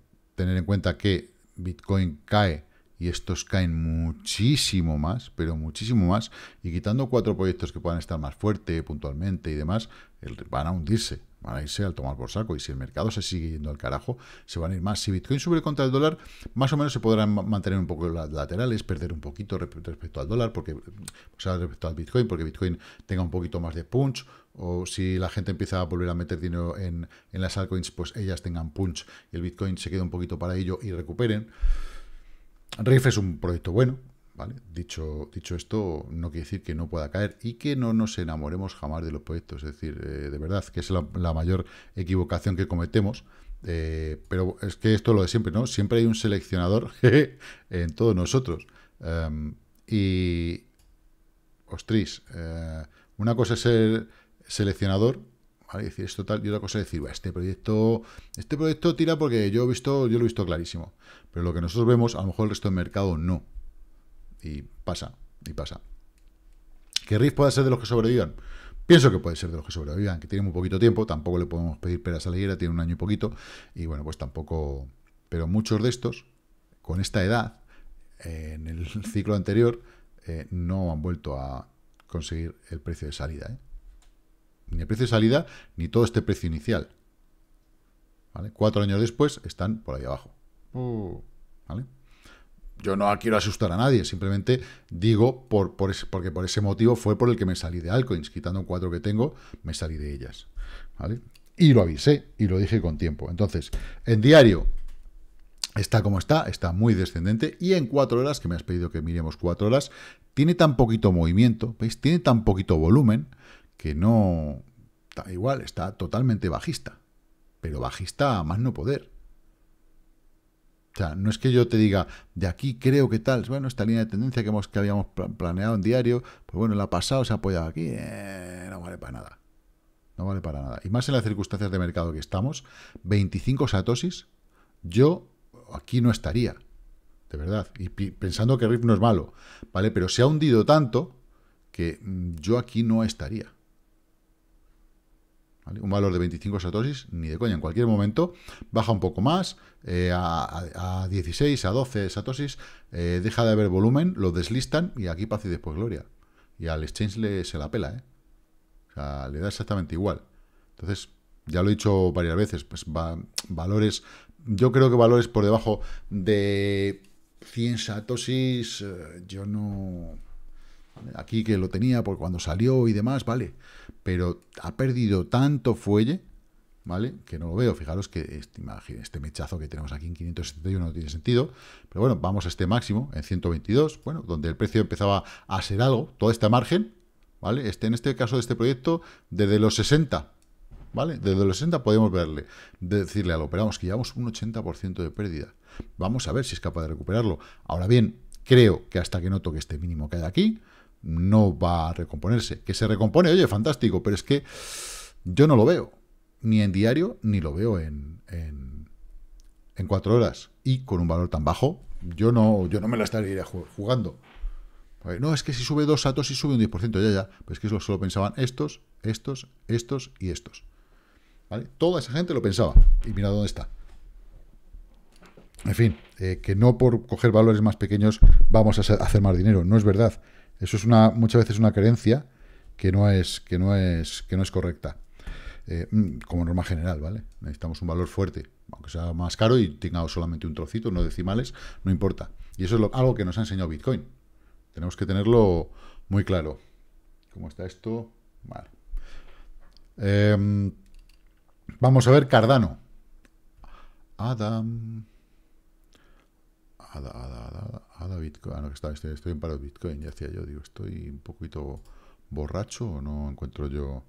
en cuenta que Bitcoin cae, y estos caen muchísimo más, pero muchísimo más, y quitando cuatro proyectos que puedan estar más fuerte puntualmente y demás, van a hundirse, van a irse al tomar por saco, y si el mercado se sigue yendo al carajo, se van a ir más. Si Bitcoin sube contra el dólar, más o menos se podrán mantener un poco las laterales, perder un poquito respecto al dólar, porque, o sea, respecto al Bitcoin, porque Bitcoin tenga un poquito más de punch, o si la gente empieza a volver a meter dinero en las altcoins, pues ellas tengan punch, y el Bitcoin se queda un poquito para ello y recuperen. RIF es un proyecto bueno, ¿vale? Dicho esto, no quiere decir que no pueda caer y que no nos enamoremos jamás de los proyectos. Es decir, de verdad, que es la mayor equivocación que cometemos. Pero es que esto es lo de siempre, ¿no? Siempre hay un seleccionador en todos nosotros. Y... Ostris, una cosa es ser seleccionador, ¿vale? Decir esto tal, y otra cosa es decir, este proyecto tira porque yo lo he visto clarísimo, pero lo que nosotros vemos, a lo mejor el resto del mercado no, y pasa. ¿Que RIF pueda ser de los que sobrevivan? Pienso que puede ser de los que sobrevivan, que tiene muy poquito tiempo, tampoco le podemos pedir peras a la higuera, tiene un año y poquito, y bueno, pues tampoco, pero muchos de estos, con esta edad, en el ciclo anterior, no han vuelto a conseguir el precio de salida, ¿eh? Ni el precio de salida, ni todo este precio inicial, ¿vale? 4 años después están por ahí abajo, ¿vale? Yo no quiero asustar a nadie, simplemente digo porque por ese motivo fue por el que me salí de altcoins, quitando 4 que tengo, me salí de ellas, ¿vale? Y lo avisé, y lo dije con tiempo. Entonces, en diario está como está muy descendente, y en 4 horas, que me has pedido que miremos 4 horas, tiene tan poquito movimiento, ¿veis? Tiene tan poquito volumen, que no... Igual, está totalmente bajista. Pero bajista a más no poder. O sea, no es que yo te diga, de aquí creo que tal... Bueno, esta línea de tendencia que habíamos planeado en diario, pues bueno, la ha pasado, se ha apoyado aquí... no vale para nada. No vale para nada. Y más en las circunstancias de mercado que estamos, 25 satosis, yo aquí no estaría. de verdad, y pensando que RIF no es malo, ¿vale? Pero se ha hundido tanto que yo aquí no estaría. ¿Vale? Un valor de 25 satoshis, ni de coña. En cualquier momento baja un poco más, a 16, a 12 satoshis, deja de haber volumen, lo deslistan y aquí paz y después gloria. Y al exchange se la pela, ¿eh? O sea, le da exactamente igual. Entonces, ya lo he dicho varias veces, pues valores, yo creo que valores por debajo de 100 satoshis, yo no... Aquí que lo tenía por cuando salió y demás, vale, pero ha perdido tanto fuelle, ¿vale? Que no lo veo. Fijaros que este mechazo que tenemos aquí en 571 no tiene sentido, pero bueno, vamos a este máximo en 122, bueno, donde el precio empezaba a ser algo, toda esta margen, ¿vale? En este caso de este proyecto, desde los 60, ¿vale? Desde los 60 podemos verle, decirle algo, pero vamos, que llevamos un 80% de pérdida. Vamos a ver si es capaz de recuperarlo. Ahora bien, creo que hasta que no toque este mínimo que hay aquí, no va a recomponerse. Que se recompone, oye, fantástico, pero es que yo no lo veo, ni en diario, ni lo veo en 4 horas. Y con un valor tan bajo, yo no me la estaría jugando. No, es que si sube 2 satoshis, sube un 10%, ya, pero es que eso solo pensaban estos y estos. ¿Vale? Toda esa gente lo pensaba, y mira dónde está. En fin, que no por coger valores más pequeños vamos a hacer más dinero, no es verdad. Eso es muchas veces una creencia que no es correcta, como norma general, ¿vale? Necesitamos un valor fuerte, aunque sea más caro y tenga solamente un trocito, no decimales, no importa. Y eso es algo que nos ha enseñado Bitcoin. Tenemos que tenerlo muy claro. ¿Cómo está esto? Vale. Vamos a ver Cardano. Ada Bitcoin. Ah, no, que está, estoy en paro de Bitcoin, ya decía yo, digo, estoy un poquito borracho, o no encuentro yo,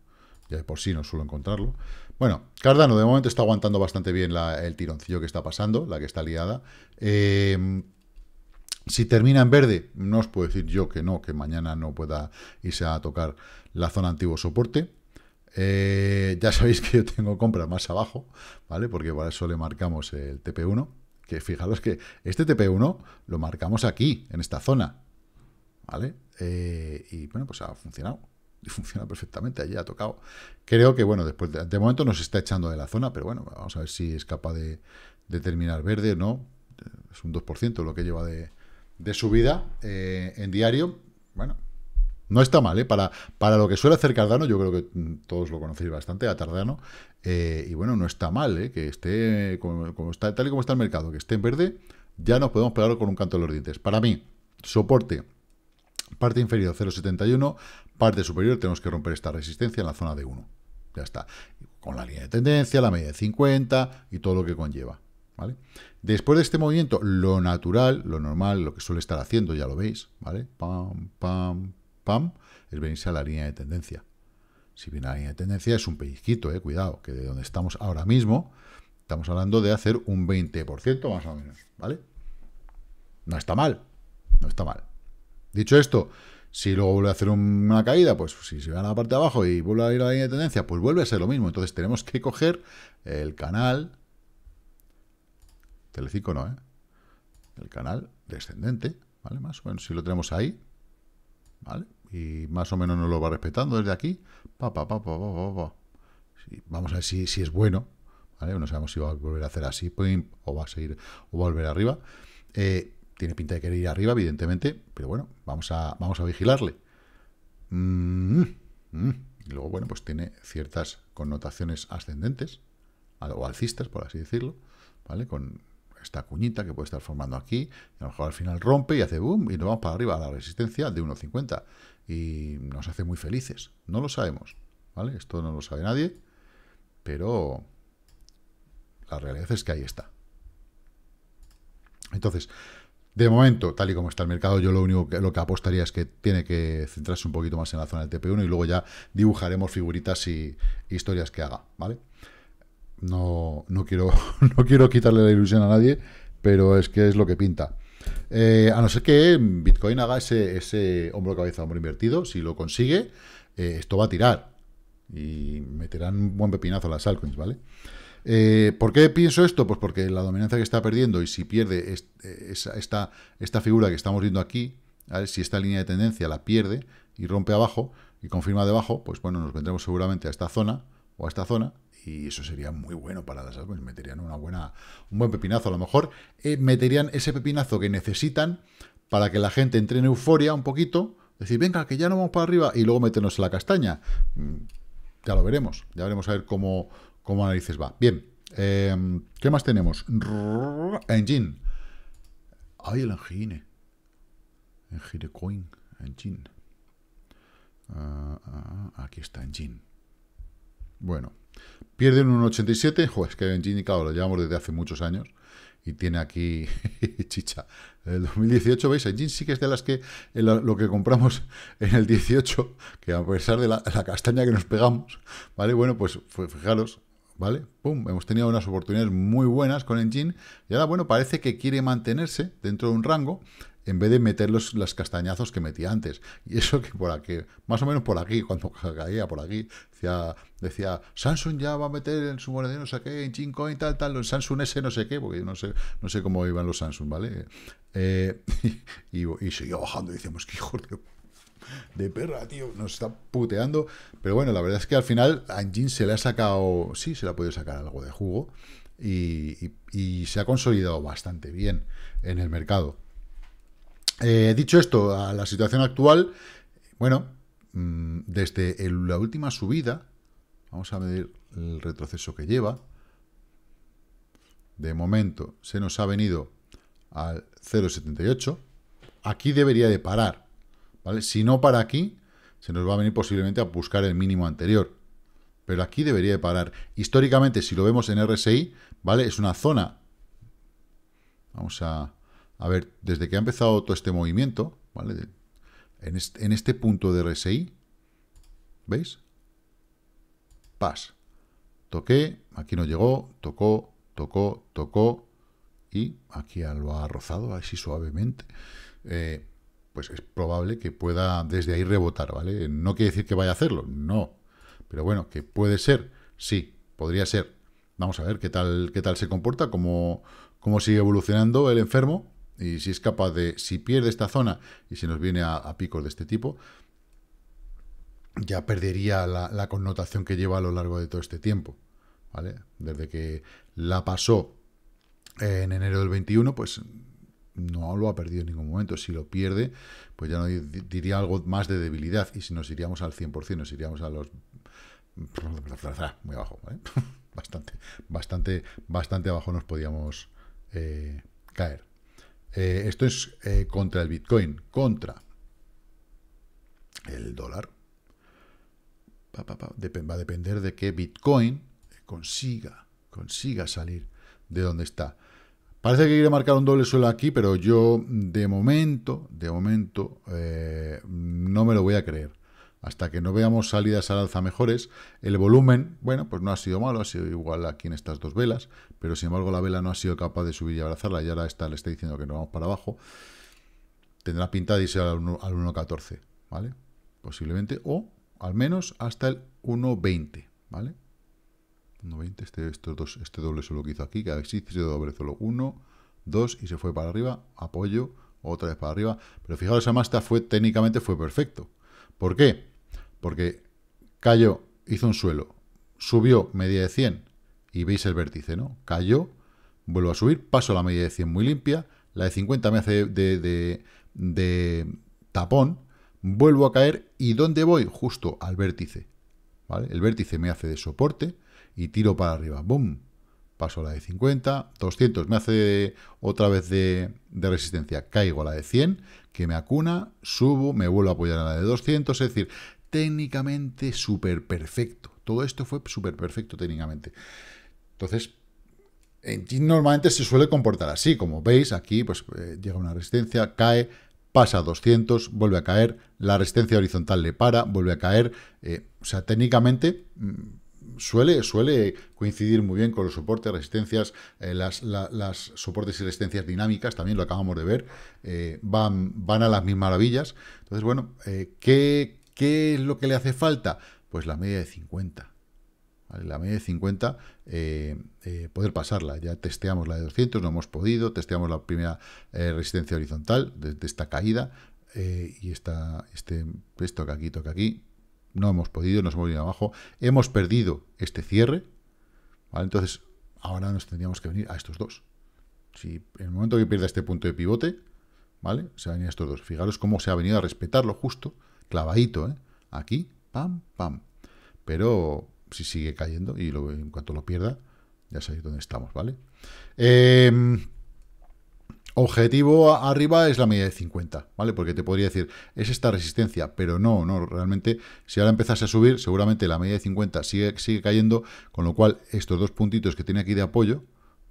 ya de por sí no suelo encontrarlo. Bueno, Cardano de momento está aguantando bastante bien el tironcillo que está pasando, la que está liada. Si termina en verde, no os puedo decir yo que no, que mañana no pueda irse a tocar la zona antiguo soporte. Ya sabéis que yo tengo compras más abajo, ¿vale? Porque para eso le marcamos el TP1. Que fijaros que este TP1 lo marcamos aquí, en esta zona, ¿vale? Y bueno, pues ha funcionado, y funciona perfectamente, allí ha tocado. Creo que, bueno, después de momento nos está echando de la zona, pero bueno, vamos a ver si es capaz de terminar verde o no. Es un 2% lo que lleva de subida en diario. Bueno, no está mal, ¿eh? Para lo que suele hacer Cardano, yo creo que todos lo conocéis bastante, a Cardano, y bueno, no está mal, ¿eh? Que esté, como está, tal y como está el mercado, que esté en verde, ya nos podemos pegarlo con un canto de los dientes. Para mí, soporte, parte inferior 0,71, parte superior tenemos que romper esta resistencia en la zona de 1. Ya está. Con la línea de tendencia, la media de 50 y todo lo que conlleva, ¿vale? Después de este movimiento, lo natural, lo normal, lo que suele estar haciendo, ya lo veis, ¿vale? Pam, pam, pam, es venirse a la línea de tendencia. Si viene a la línea de tendencia es un pellizquito, cuidado, que de donde estamos ahora mismo, estamos hablando de hacer un 20% más o menos, ¿vale? No está mal, no está mal. Dicho esto, si luego vuelve a hacer una caída, pues si se va a la parte de abajo y vuelve a ir a la línea de tendencia, pues vuelve a ser lo mismo. Entonces tenemos que coger el canal, Telecinco no, el canal descendente, ¿vale? Más o menos, si lo tenemos ahí, ¿vale? Y más o menos nos lo va respetando desde aquí. Sí, vamos a ver si es bueno, ¿vale? No sabemos si va a volver a hacer así, pim, o va a seguir, o va a volver arriba. Tiene pinta de querer ir arriba, evidentemente, pero bueno, vamos a vigilarle. Y luego, bueno, pues tiene ciertas connotaciones ascendentes, o alcistas, por así decirlo, ¿vale? Con esta cuñita que puede estar formando aquí, a lo mejor al final rompe y hace boom, y nos vamos para arriba a la resistencia de 1,50, y nos hace muy felices, no lo sabemos, ¿vale? Esto no lo sabe nadie, pero la realidad es que ahí está. Entonces, de momento, tal y como está el mercado, yo lo que apostaría es que tiene que centrarse un poquito más en la zona del TP1, y luego ya dibujaremos figuritas y historias que haga, ¿vale? No quiero quitarle la ilusión a nadie, pero es que es lo que pinta. A no ser que Bitcoin haga ese hombro-cabeza, hombro invertido, si lo consigue, esto va a tirar. Y meterán un buen pepinazo a las altcoins, ¿vale? ¿Por qué pienso esto? Pues porque la dominancia que está perdiendo, y si pierde esta figura que estamos viendo aquí, ¿vale? Si esta línea de tendencia la pierde y rompe abajo y confirma debajo, pues bueno, nos vendremos seguramente a esta zona o a esta zona, y eso sería muy bueno para las altcoins. Meterían un buen pepinazo, a lo mejor meterían ese pepinazo que necesitan para que la gente entre en euforia un poquito, decir, venga, que ya no vamos para arriba, y luego meternos en la castaña. Ya lo veremos, a ver cómo narices va. Bien, ¿qué más tenemos? Engine. Ay, el Engine. Engine Coin, Engine. Aquí está Engine. Bueno, pierden un 87. Joder, es que Engine, claro, lo llevamos desde hace muchos años. Y tiene aquí chicha. El 2018, ¿veis? Engine sí que es de las que lo que compramos en el 18, que a pesar de la castaña que nos pegamos, ¿vale? Bueno, pues fijaros, ¿vale? Pum, hemos tenido unas oportunidades muy buenas con Engine. Y ahora, bueno, parece que quiere mantenerse dentro de un rango en vez de meter los castañazos que metía antes. Y eso que por aquí, más o menos por aquí, cuando caía por aquí, decía Samsung ya va a meter en su monedero, no sé qué, en Chincoin, tal, los Samsung S no sé qué, porque yo no sé cómo iban los Samsung, ¿vale? Y seguía bajando y decíamos, que hijo de perra, tío, nos está puteando. Pero bueno, la verdad es que al final a Engine se le ha sacado, sí, se le ha podido sacar algo de jugo y se ha consolidado bastante bien en el mercado. Dicho esto, a la situación actual, bueno, desde la última subida, vamos a medir el retroceso que lleva. De momento se nos ha venido al 0,78. Aquí debería de parar, ¿vale? Si no para aquí, se nos va a venir posiblemente a buscar el mínimo anterior. Pero aquí debería de parar. Históricamente, si lo vemos en RSI, ¿vale? Es una zona. Vamos a ver, desde que ha empezado todo este movimiento, ¿vale? En este punto de RSI, ¿veis? Pas. Toqué, aquí no llegó, tocó, y aquí lo ha rozado así suavemente. Pues es probable que pueda desde ahí rebotar, ¿vale? No quiere decir que vaya a hacerlo, no. Pero bueno, que puede ser, sí, podría ser. Vamos a ver qué tal se comporta, cómo sigue evolucionando el enfermo. Y si es capaz de, si pierde esta zona y si nos viene a picos de este tipo, ya perdería la connotación que lleva a lo largo de todo este tiempo, ¿vale? Desde que la pasó en enero del 21, pues no lo ha perdido en ningún momento. Si lo pierde, pues ya no diría algo más de debilidad. Y si nos iríamos al 100%, nos iríamos a los... muy abajo, ¿vale? Bastante abajo nos podíamos caer. Esto es contra el Bitcoin, contra el dólar. Va a depender de que Bitcoin consiga salir de donde está. Parece que quiere marcar un doble suelo aquí, pero yo de momento no me lo voy a creer. Hasta que no veamos salidas al alza mejores, el volumen, bueno, pues no ha sido malo, ha sido igual aquí en estas dos velas, pero sin embargo la vela no ha sido capaz de subir y abrazarla, y ahora le está diciendo que no vamos para abajo, tendrá pinta de irse al 1,14, ¿vale? Posiblemente, o al menos hasta el 1,20, ¿vale? 1,20, este doble solo que hizo aquí, que existe doble solo, 1, 2, y se fue para arriba, apoyo, otra vez para arriba, pero fijaros, esa masta técnicamente fue perfecto. ¿Por qué? Porque cayó, hizo un suelo, subió media de 100, y veis el vértice, ¿no? Cayó, vuelvo a subir, paso la media de 100 muy limpia, la de 50 me hace de tapón, vuelvo a caer, ¿y dónde voy? Justo al vértice, ¿vale? El vértice me hace de soporte, y tiro para arriba, ¡boom! Paso la de 50, 200 me hace otra vez de resistencia, caigo a la de 100, que me acuna, subo, me vuelvo a apoyar a la de 200, es decir, técnicamente súper perfecto, todo esto fue súper perfecto técnicamente. Entonces, normalmente se suele comportar así, como veis, aquí pues llega una resistencia, cae, pasa a 200, vuelve a caer, la resistencia horizontal le para, vuelve a caer, o sea, técnicamente... Suele coincidir muy bien con los soportes, resistencias, las soportes y resistencias dinámicas, también lo acabamos de ver, van a las mil maravillas. Entonces, bueno, ¿qué es lo que le hace falta? Pues la media de 50, Vale, la media de 50, poder pasarla. Ya testeamos la de 200, no hemos podido, testeamos la primera resistencia horizontal de esta caída y esto que aquí toca aquí. No hemos podido, nos hemos venido abajo. Hemos perdido este cierre, ¿vale? Entonces, ahora nos tendríamos que venir a estos dos. Si en el momento que pierda este punto de pivote, ¿vale? Se va a venir a estos dos. Fijaros cómo se ha venido a respetarlo justo, clavadito, ¿eh? Aquí, pam, pam. Pero si sigue cayendo y en cuanto lo pierda, ya sabéis dónde estamos, ¿vale? Objetivo arriba es la media de 50, ¿vale? Porque te podría decir, es esta resistencia, pero no, realmente, si ahora empezase a subir, seguramente la media de 50 sigue cayendo, con lo cual, estos dos puntitos que tiene aquí de apoyo,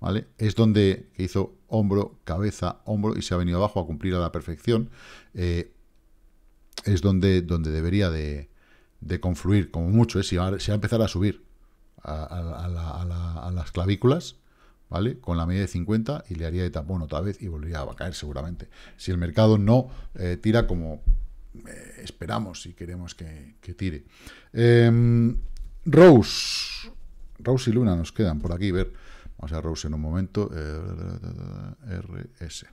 ¿vale? Es donde hizo hombro, cabeza, hombro, y se ha venido abajo a cumplir a la perfección. Es donde debería de confluir, como mucho, ¿eh? Si va a empezar a subir a las clavículas, ¿vale? Con la media de 50 y le haría de tapón otra vez y volvería a caer seguramente. Si el mercado no tira como esperamos y queremos que tire. Rose y Luna nos quedan por aquí. Ver. Vamos a Rose en un momento. RS.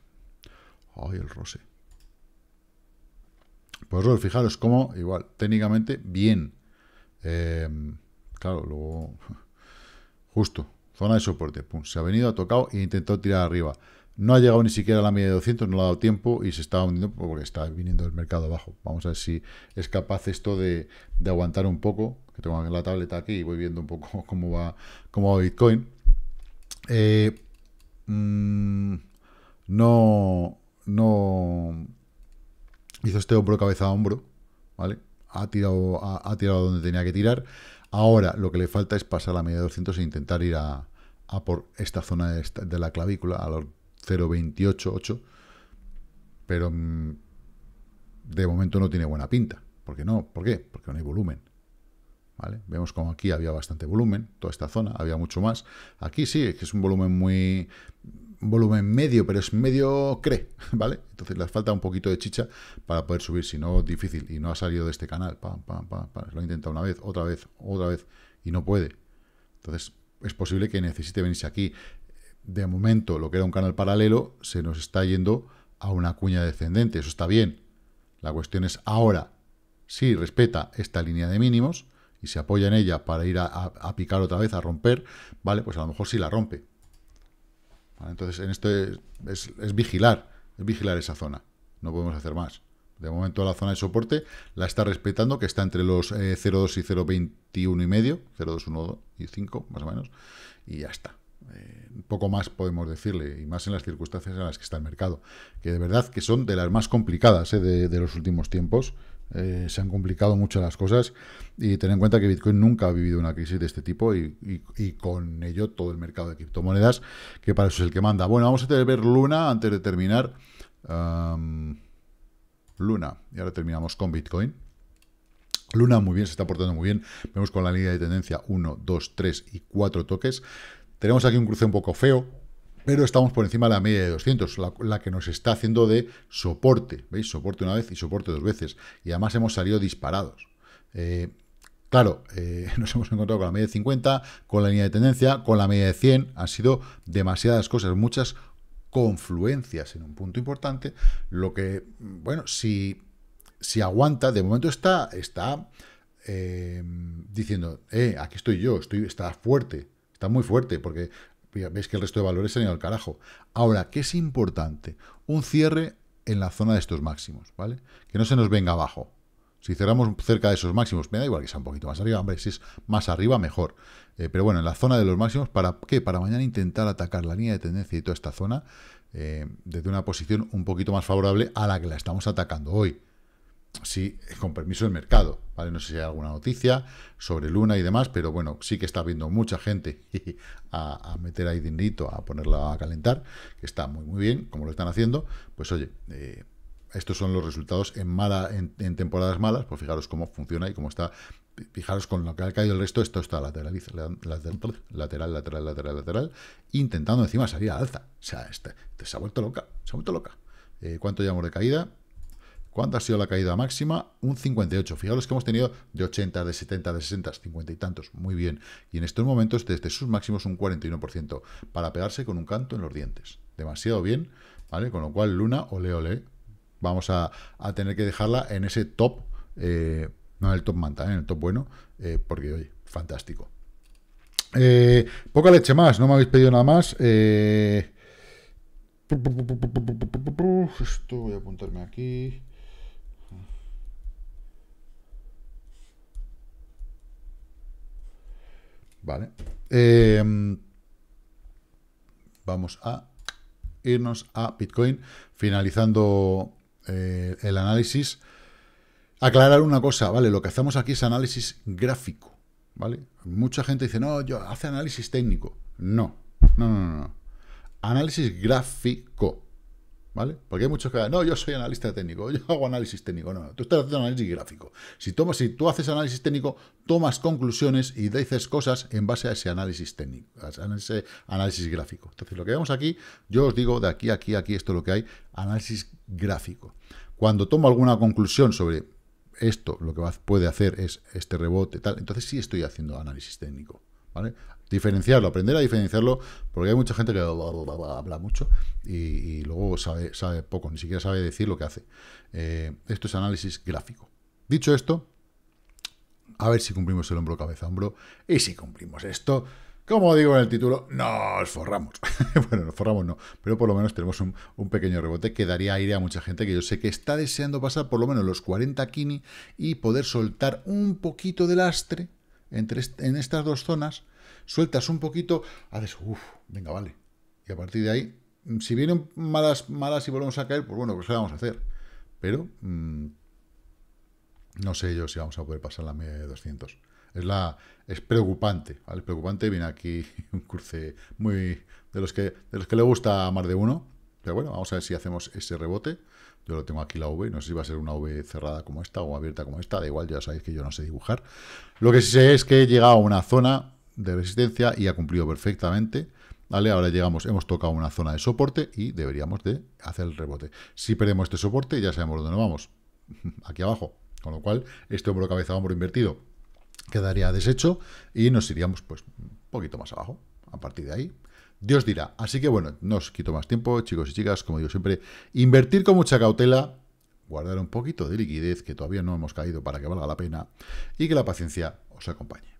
Ay, el Rose. Pues Rose, fijaros cómo, igual, técnicamente, bien. Claro, luego... Justo. Zona de soporte, pum, se ha venido, ha tocado e intentó tirar arriba. No ha llegado ni siquiera a la media de 200, no le ha dado tiempo y se está hundiendo porque está viniendo el mercado abajo. Vamos a ver si es capaz esto de aguantar un poco, que tengo la tableta aquí y voy viendo un poco cómo va Bitcoin. No hizo este hombro, cabeza a hombro, ¿vale? Ha tirado donde tenía que tirar. Ahora, lo que le falta es pasar la media de 200 e intentar ir a por esta zona de la clavícula, a los 0,288, pero de momento no tiene buena pinta. ¿Por qué no? ¿Por qué? Porque no hay volumen, ¿vale? Vemos como aquí había bastante volumen, toda esta zona, había mucho más. Aquí sí, es que es un volumen muy... volumen medio, pero es medio cree, ¿vale? Entonces les falta un poquito de chicha para poder subir, si no, difícil, y no ha salido de este canal, pam, pam, pam, pam. Lo ha intentado una vez, otra vez, otra vez, y no puede. Entonces, es posible que necesite venirse aquí. De momento, lo que era un canal paralelo, se nos está yendo a una cuña descendente, eso está bien. La cuestión es ahora, si respeta esta línea de mínimos, y se apoya en ella para ir a picar otra vez, a romper, ¿vale? Pues a lo mejor sí la rompe. Entonces, en esto es vigilar esa zona. No podemos hacer más. De momento, la zona de soporte la está respetando, que está entre los 0,2 y 0,21 y medio, 0,2, 1,5, más o menos, y ya está. Poco más podemos decirle, y más en las circunstancias en las que está el mercado, que de verdad que son de las más complicadas de los últimos tiempos. Se han complicado mucho las cosas y tener en cuenta que Bitcoin nunca ha vivido una crisis de este tipo y con ello todo el mercado de criptomonedas, que para eso es el que manda. Bueno, vamos a ver Luna antes de terminar. Luna, y ahora terminamos con Bitcoin. Luna muy bien, se está portando muy bien. Vemos con la línea de tendencia 1, 2, 3 y 4 toques. Tenemos aquí un cruce un poco feo, pero estamos por encima de la media de 200, la que nos está haciendo de soporte. ¿Veis? Soporte una vez y soporte dos veces. Y además hemos salido disparados. Claro, nos hemos encontrado con la media de 50, con la línea de tendencia, con la media de 100. Han sido demasiadas cosas, muchas confluencias en un punto importante. Lo que, bueno, si aguanta, de momento está diciendo, aquí estoy yo, está fuerte, está muy fuerte, porque... Veis que el resto de valores se han ido al carajo. Ahora, ¿qué es importante? Un cierre en la zona de estos máximos, ¿vale? Que no se nos venga abajo. Si cerramos cerca de esos máximos, me da igual que sea un poquito más arriba. Hombre, si es más arriba, mejor. Pero bueno, en la zona de los máximos, ¿para qué? Para mañana intentar atacar la línea de tendencia y toda esta zona desde una posición un poquito más favorable a la que la estamos atacando hoy. Sí, con permiso del mercado, ¿vale? No sé si hay alguna noticia sobre Luna y demás, pero bueno, sí que está viendo mucha gente a meter ahí dinerito, a ponerla a calentar, que está muy, muy bien, como lo están haciendo. Pues oye, estos son los resultados en temporadas malas, pues fijaros cómo funciona y cómo está, fijaros con lo que ha caído el resto, esto está lateral, intentando encima salir al alza. O sea, se ha vuelto loca. ¿Cuánto llevamos de caída? ¿Cuánto ha sido la caída máxima? Un 58. Fijaros que hemos tenido de 80, de 70, de 60, 50 y tantos. Muy bien. Y en estos momentos, desde sus máximos, un 41%. Para pegarse con un canto en los dientes. Demasiado bien, ¿vale? Con lo cual, Luna, ole, ole. Vamos a tener que dejarla en ese top, no en el top manta, en el top bueno, porque, oye, fantástico. Poca leche más, no me habéis pedido nada más. Esto voy a apuntarme aquí. Vale. Vamos a irnos a Bitcoin, finalizando el análisis. Aclarar una cosa, ¿vale? Lo que hacemos aquí es análisis gráfico, ¿vale? Mucha gente dice, no, yo hace análisis técnico. No, no, no, no. Análisis gráfico, ¿vale? Porque hay muchos que... No, yo soy analista técnico, yo hago análisis técnico. No, no, tú estás haciendo análisis gráfico. Si tú haces análisis técnico, tomas conclusiones y dices cosas en base a ese análisis técnico, a ese análisis gráfico. Entonces, lo que vemos aquí, yo os digo de aquí, aquí, aquí, esto es lo que hay, análisis gráfico. Cuando tomo alguna conclusión sobre esto, lo que puede hacer es este rebote, tal, entonces sí estoy haciendo análisis técnico, ¿vale? Diferenciarlo, aprender a diferenciarlo, porque hay mucha gente que habla mucho y luego sabe poco, ni siquiera sabe decir lo que hace. Esto es análisis gráfico. Dicho esto, a ver si cumplimos el hombro cabeza hombro, y si cumplimos esto, como digo en el título, nos forramos. Bueno, nos forramos no, pero por lo menos tenemos un pequeño rebote que daría aire a mucha gente que yo sé que está deseando pasar por lo menos los 40 kini y poder soltar un poquito de lastre en estas dos zonas. Sueltas un poquito, haces, uff, venga, vale. Y a partir de ahí, si vienen malas y volvemos a caer, pues bueno, pues ¿qué vamos a hacer? Pero no sé yo si vamos a poder pasar la media de 200. Es preocupante, ¿vale? Es preocupante, viene aquí un cruce muy de los que le gusta a más de uno. Pero bueno, vamos a ver si hacemos ese rebote. Yo lo tengo aquí la V, no sé si va a ser una V cerrada como esta o abierta como esta, da igual, ya sabéis que yo no sé dibujar. Lo que sí sé es que he llegado a una zona de resistencia y ha cumplido perfectamente, ¿vale? Ahora llegamos, hemos tocado una zona de soporte y deberíamos de hacer el rebote. Si perdemos este soporte, ya sabemos dónde nos vamos, aquí abajo, con lo cual este hombro cabeza hombro invertido quedaría deshecho y nos iríamos pues un poquito más abajo, a partir de ahí Dios dirá. Así que bueno, no os quito más tiempo, chicos y chicas, como digo siempre, invertir con mucha cautela, guardar un poquito de liquidez, que todavía no hemos caído para que valga la pena, y que la paciencia os acompañe.